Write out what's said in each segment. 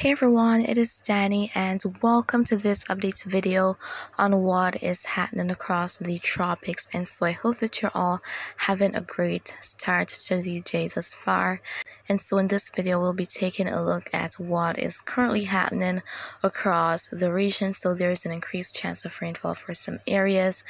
Hey everyone, it is Danny and welcome to this update video on what is happening across the tropics. And so I hope that you're all having a great start to the day thus far. And so in this video we'll be taking a look at what is currently happening across the region. So there is an increased chance of rainfall for some areas,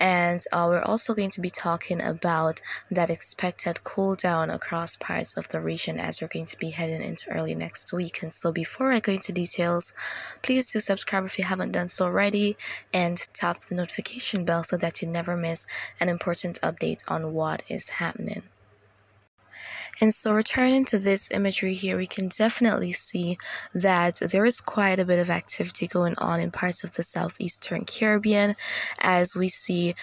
and we're also going to be talking about that expected cool down across parts of the region as we're going to be heading into early next week. And so before I go into details, please do subscribe if you haven't done so already and tap the notification bell so that you never miss an important update on what is happening. And so returning to this imagery here, we can definitely see that there is quite a bit of activity going on in parts of the southeastern Caribbean, as we see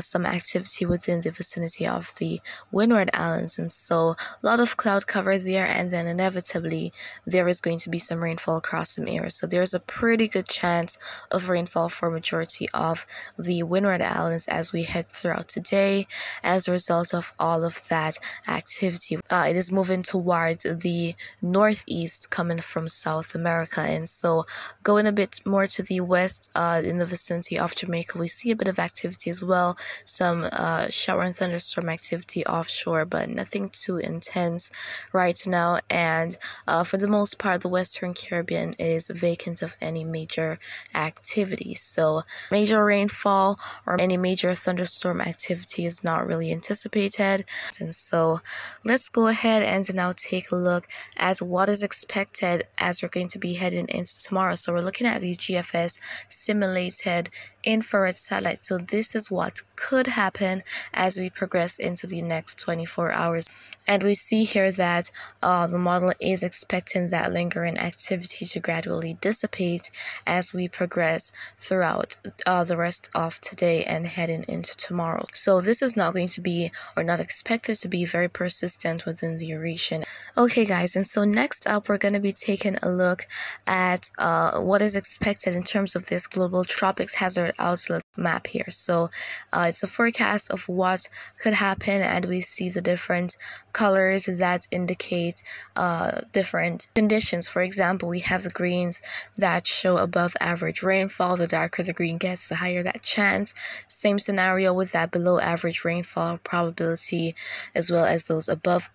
some activity within the vicinity of the Windward Islands. And so a lot of cloud cover there, and then inevitably there is going to be some rainfall across some areas. So there's a pretty good chance of rainfall for majority of the Windward Islands as we head throughout today as a result of all of that activity. It is moving towards the northeast coming from South America, and so going a bit more to the west in the vicinity of Jamaica, we see a bit of activity as well, some shower and thunderstorm activity offshore, but nothing too intense right now. And for the most part the Western Caribbean is vacant of any major activity, so major rainfall or any major thunderstorm activity is not really anticipated. And so let's go ahead and now take a look at what is expected as we're going to be heading into tomorrow. So we're looking at the GFS simulated infrared satellite. So this is what could happen as we progress into the next 24 hours. And we see here that the model is expecting that lingering activity to gradually dissipate as we progress throughout the rest of today and heading into tomorrow. So this is not going to be, or not expected to be, very persistent within the region. Okay guys, and so next up we're going to be taking a look at what is expected in terms of this Global Tropics Hazard outlook map here. So it's a forecast of what could happen, and we see the different colors that indicate different conditions. For example, we have the greens that show above average rainfall. The darker the green gets, the higher that chance. Same scenario with that below average rainfall probability, as well as those above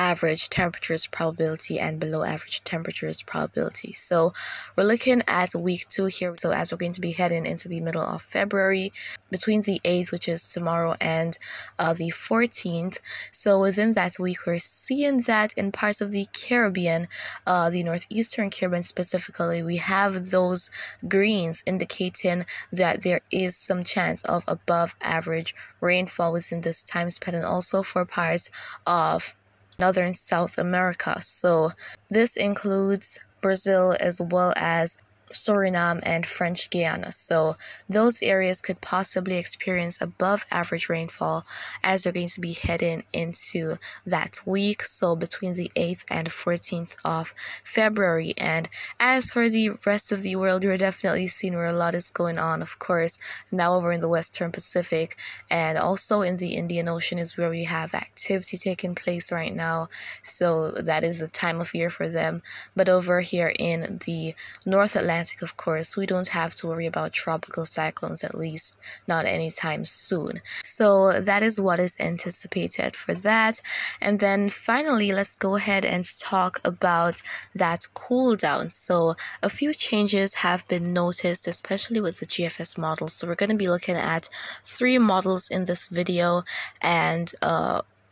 average temperatures probability and below average temperatures probability. So we're looking at week 2 here. So as we're going to be heading into the middle of February, between the 8th, which is tomorrow, and the 14th. So within that week, we're seeing that in parts of the Caribbean, the northeastern Caribbean specifically, we have those greens indicating that there is some chance of above average rainfall within this time span, and also for parts of northern South America. So this includes Brazil as well as Suriname and French Guiana. So those areas could possibly experience above average rainfall as they're going to be heading into that week, so between the 8th and 14th of February. And as for the rest of the world, you're definitely seeing where a lot is going on. Of course, now over in the Western Pacific and also in the Indian Ocean is where we have activity taking place right now, so that is the time of year for them. But over here in the North Atlantic, of course, we don't have to worry about tropical cyclones, at least not anytime soon. So that is what is anticipated for that. And then finally, let's go ahead and talk about that cool down. So a few changes have been noticed, especially with the GFS models. So we're going to be looking at 3 models in this video and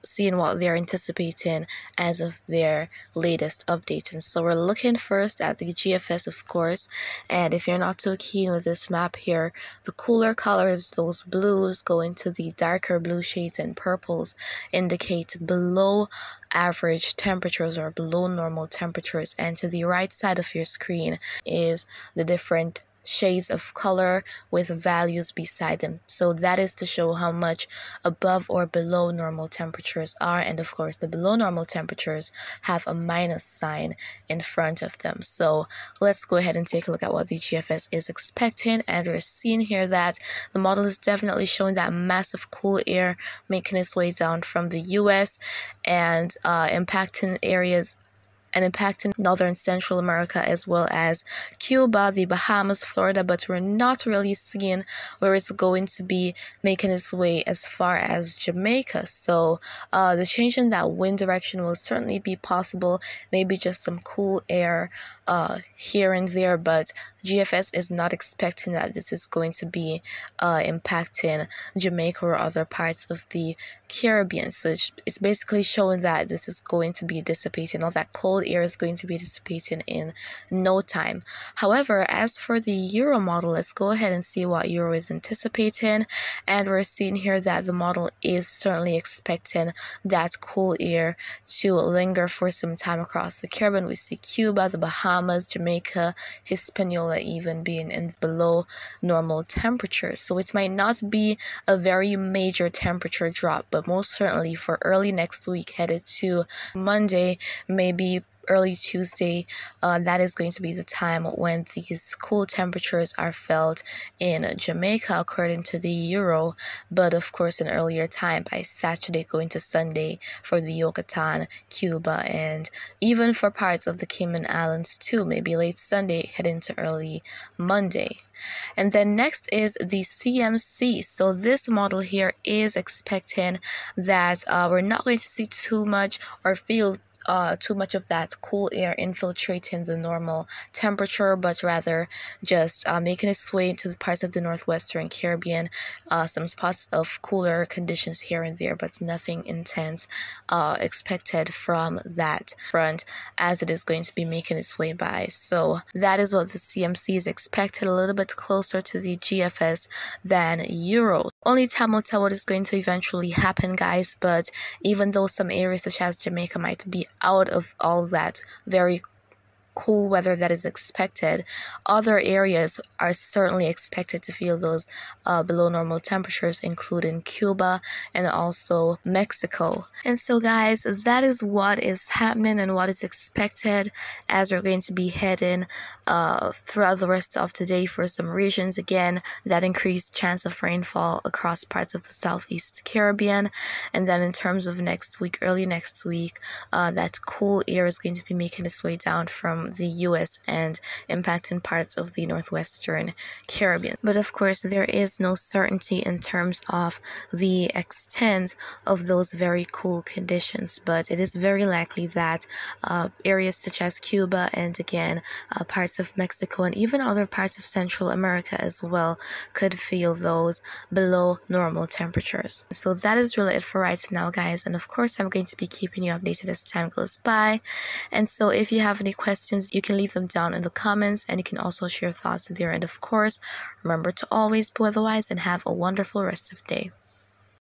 seeing what they're anticipating as of their latest update. And so we're looking first at the GFS, of course, and if you're not too keen with this map here, the cooler colors, those blues go into the darker blue shades, and purples indicate below average temperatures or below normal temperatures. And to the right side of your screen is the different shades of color with values beside them. So that is to show how much above or below normal temperatures are, and of course the below normal temperatures have a minus sign in front of them. So let's go ahead and take a look at what the GFS is expecting, and we're seeing here that the model is definitely showing that massive cool air making its way down from the US and impacting areas and impacting northern Central America as well as Cuba, the Bahamas, Florida, but we're not really seeing where it's going to be making its way as far as Jamaica. So the change in that wind direction will certainly be possible, maybe just some cool air here and there, but GFS is not expecting that this is going to be impacting Jamaica or other parts of the Caribbean. So it's basically showing that this is going to be dissipating. All that cold air is going to be dissipating in no time. However, as for the Euro model, let's go ahead and see what Euro is anticipating. And we're seeing here that the model is certainly expecting that cool air to linger for some time across the Caribbean. We see Cuba, the Bahamas, Jamaica, Hispaniola even being in below normal temperatures. So it might not be a very major temperature drop, but most certainly for early next week headed to Monday, maybe early Tuesday, that is going to be the time when these cool temperatures are felt in Jamaica according to the Euro, but of course an earlier time by Saturday going to Sunday for the Yucatan, Cuba, and even for parts of the Cayman Islands too, maybe late Sunday heading to early Monday. And then next is the CMC. So this model here is expecting that we're not going to see too much or feel too much of that cool air infiltrating the normal temperature, but rather just making its way into the parts of the northwestern Caribbean, some spots of cooler conditions here and there, but nothing intense expected from that front as it is going to be making its way by. So that is what the CMC is expected, a little bit closer to the GFS than Euro. Only time will tell what is going to eventually happen, guys, but even though some areas such as Jamaica might be out of all that very cool weather that is expected, other areas are certainly expected to feel those below normal temperatures, including Cuba and also Mexico. And so guys, that is what is happening and what is expected as we're going to be heading throughout the rest of today for some regions. Again, that increased chance of rainfall across parts of the Southeast Caribbean. And then in terms of next week, early next week, that cool air is going to be making its way down from the US and impacting parts of the northwestern Caribbean. But of course, there is no certainty in terms of the extent of those very cool conditions, but it is very likely that areas such as Cuba and again parts of Mexico and even other parts of Central America as well could feel those below normal temperatures. So that is really it for right now, guys, and of course I'm going to be keeping you updated as time goes by. And so if you have any questions, you can leave them down in the comments, and you can also share thoughts there. And of course, remember to always be weatherwise and have a wonderful rest of day.